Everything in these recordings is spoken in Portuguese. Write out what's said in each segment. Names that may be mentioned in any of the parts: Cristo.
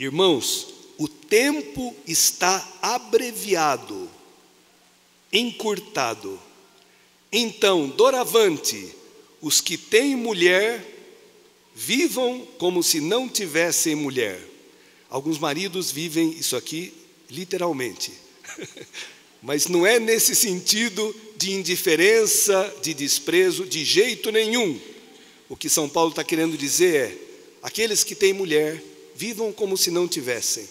Irmãos, o tempo está abreviado, encurtado. Então, doravante, os que têm mulher, vivam como se não tivessem mulher. Alguns maridos vivem isso aqui literalmente. Mas não é nesse sentido de indiferença, de desprezo, de jeito nenhum. O que São Paulo está querendo dizer é, aqueles que têm mulher, vivam como se não tivessem.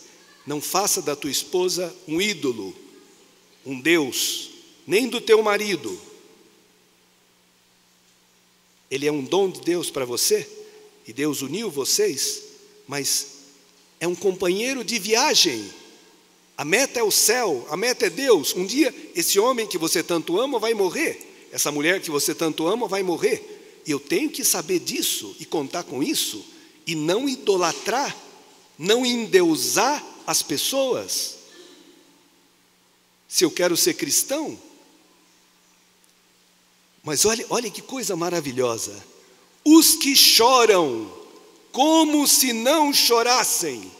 Não faça da tua esposa um ídolo, um Deus, nem do teu marido. Ele é um dom de Deus para você, e Deus uniu vocês, mas é um companheiro de viagem. A meta é o céu, a meta é Deus. Um dia esse homem que você tanto ama vai morrer, essa mulher que você tanto ama vai morrer. E eu tenho que saber disso e contar com isso e não idolatrar, não endeusar as pessoas. Se eu quero ser cristão. Mas olha que coisa maravilhosa. Os que choram como se não chorassem.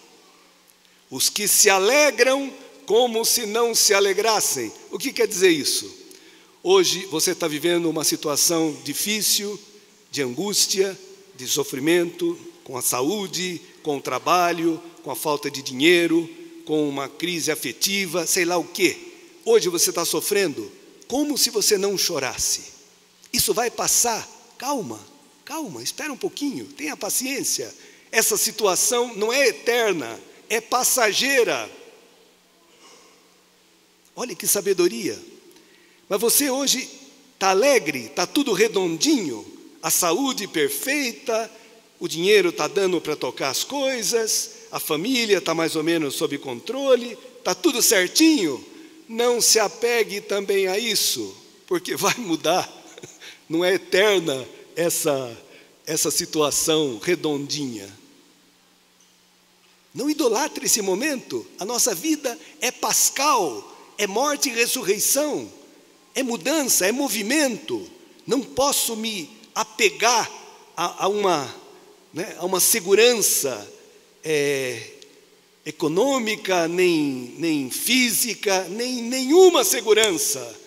Os que se alegram como se não se alegrassem. O que quer dizer isso? Hoje você está vivendo uma situação difícil, de angústia, de sofrimento, com a saúde, com o trabalho, com a falta de dinheiro, com uma crise afetiva, sei lá o quê. Hoje você está sofrendo como se você não chorasse. Isso vai passar. Calma, calma, espera um pouquinho, tenha paciência. Essa situação não é eterna. É passageira. Olha que sabedoria. Mas você hoje está alegre, está tudo redondinho, a saúde perfeita, o dinheiro está dando para tocar as coisas, a família está mais ou menos sob controle, está tudo certinho. Não se apegue também a isso, porque vai mudar. Não é eterna essa situação redondinha. Não idolatre esse momento. A nossa vida é pascal, é morte e ressurreição, é mudança, é movimento. Não posso me apegar a uma segurança econômica, nem física, nem nenhuma segurança.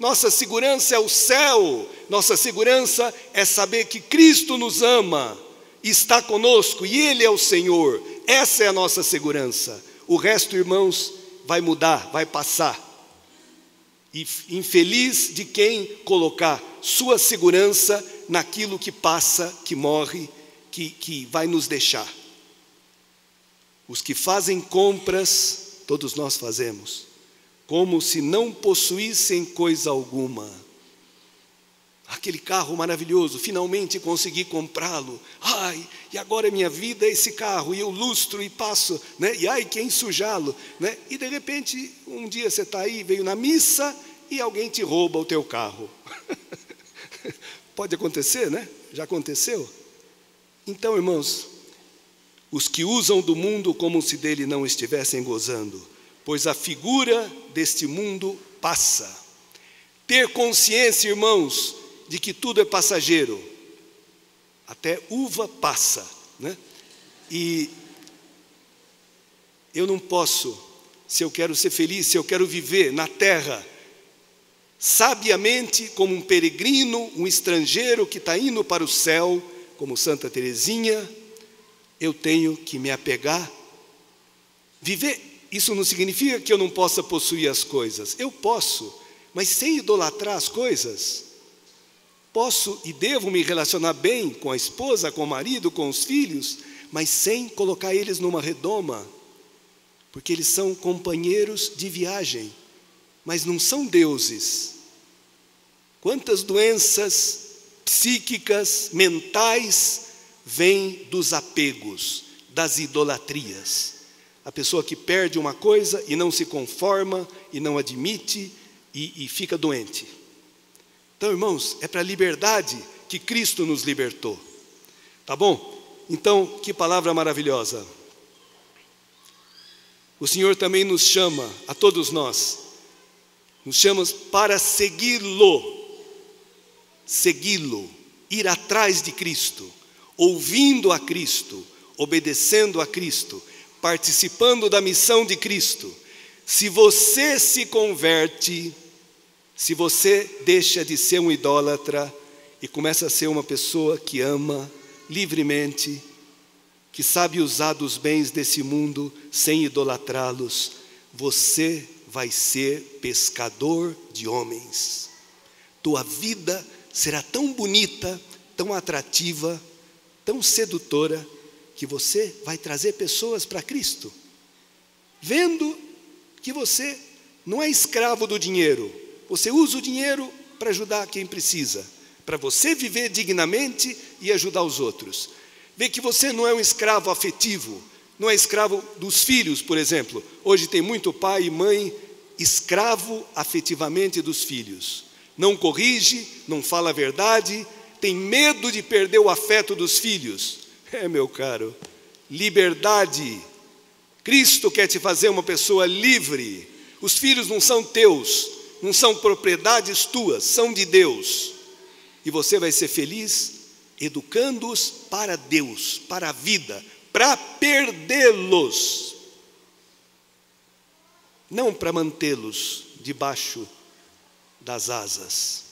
Nossa segurança é o céu, nossa segurança é saber que Cristo nos ama, está conosco e Ele é o Senhor. Essa é a nossa segurança. O resto, irmãos, vai mudar, vai passar. E infeliz de quem colocar sua segurança naquilo que passa, que morre, que vai nos deixar. Os que fazem compras, todos nós fazemos, como se não possuíssem coisa alguma. Aquele carro maravilhoso, finalmente consegui comprá-lo. Ai, e agora minha vida é esse carro, e eu lustro e passo, né? E ai, quem sujá-lo, né? E de repente, um dia você está aí, veio na missa, e alguém te rouba o teu carro. Pode acontecer, né? Já aconteceu. Então, irmãos, os que usam do mundo como se dele não estivessem gozando, pois a figura deste mundo passa. Ter consciência, irmãos, de que tudo é passageiro, até uva passa, né? E eu não posso, se eu quero ser feliz, se eu quero viver na terra, sabiamente como um peregrino, um estrangeiro que está indo para o céu, como Santa Teresinha, eu tenho que me apegar, viver. Isso não significa que eu não possa possuir as coisas, eu posso, mas sem idolatrar as coisas. Posso e devo me relacionar bem com a esposa, com o marido, com os filhos, mas sem colocar eles numa redoma, porque eles são companheiros de viagem, mas não são deuses. Quantas doenças psíquicas, mentais, vêm dos apegos, das idolatrias. A pessoa que perde uma coisa e não se conforma, e não admite, e fica doente. Então, irmãos, é para a liberdade que Cristo nos libertou. Tá bom? Então, que palavra maravilhosa. O Senhor também nos chama, a todos nós, nos chama para segui-lo. Segui-lo, ir atrás de Cristo, ouvindo a Cristo, obedecendo a Cristo. participando da missão de Cristo, se você se converte, se você deixa de ser um idólatra e começa a ser uma pessoa que ama livremente, que sabe usar dos bens desse mundo sem idolatrá-los, você vai ser pescador de homens. Tua vida será tão bonita, tão atrativa, tão sedutora, que você vai trazer pessoas para Cristo, vendo que você não é escravo do dinheiro, você usa o dinheiro para ajudar quem precisa, para você viver dignamente e ajudar os outros. Vê que você não é um escravo afetivo, não é escravo dos filhos, por exemplo. Hoje tem muito pai e mãe escravo afetivamente dos filhos. Não corrige, não fala a verdade, tem medo de perder o afeto dos filhos. É, meu caro, liberdade. Cristo quer te fazer uma pessoa livre. Os filhos não são teus, não são propriedades tuas, são de Deus. E você vai ser feliz educando-os para Deus, para a vida, para perdê-los, não para mantê-los debaixo das asas.